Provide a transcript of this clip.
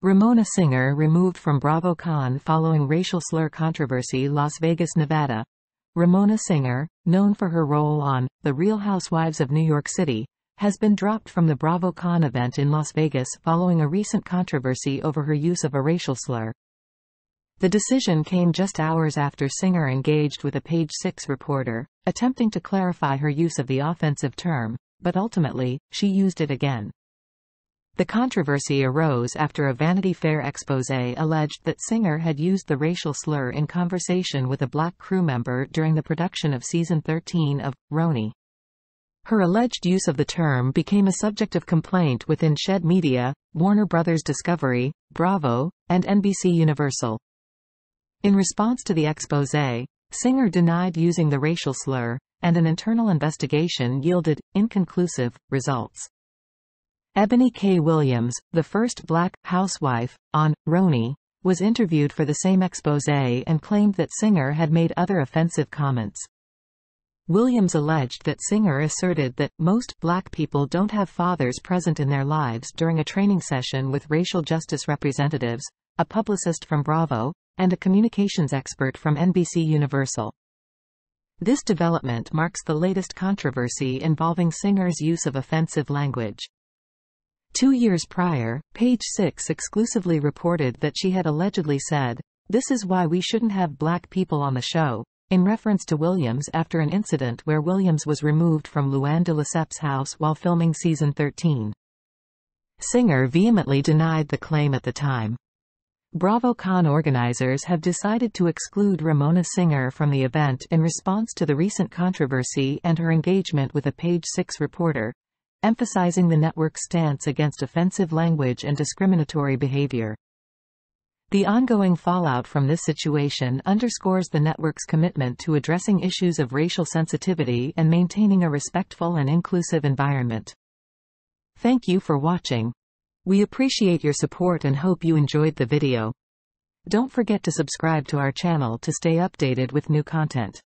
Ramona Singer removed from BravoCon following racial slur controversy, Las Vegas, Nevada. Ramona Singer, known for her role on The Real Housewives of New York City, has been dropped from the BravoCon event in Las Vegas following a recent controversy over her use of a racial slur. The decision came just hours after Singer engaged with a Page Six reporter, attempting to clarify her use of the offensive term, but ultimately, she used it again. The controversy arose after a Vanity Fair exposé alleged that Singer had used the racial slur in conversation with a black crew member during the production of Season 13 of RHONY. Her alleged use of the term became a subject of complaint within Shed Media, Warner Bros. Discovery, Bravo, and NBCUniversal. In response to the exposé, Singer denied using the racial slur, and an internal investigation yielded inconclusive results. Eboni K. Williams, the first black housewife on RHONY, was interviewed for the same exposé and claimed that Singer had made other offensive comments. Williams alleged that Singer asserted that most black people don't have fathers present in their lives during a training session with racial justice representatives, a publicist from Bravo, and a communications expert from NBCUniversal. This development marks the latest controversy involving Singer's use of offensive language. 2 years prior, Page Six exclusively reported that she had allegedly said, "This is why we shouldn't have black people on the show," in reference to Williams after an incident where Williams was removed from Luann de Lesseps' house while filming Season 13. Singer vehemently denied the claim at the time. BravoCon organizers have decided to exclude Ramona Singer from the event in response to the recent controversy and her engagement with a Page Six reporter, emphasizing the network's stance against offensive language and discriminatory behavior. The ongoing fallout from this situation underscores the network's commitment to addressing issues of racial sensitivity and maintaining a respectful and inclusive environment. Thank you for watching. We appreciate your support and hope you enjoyed the video. Don't forget to subscribe to our channel to stay updated with new content.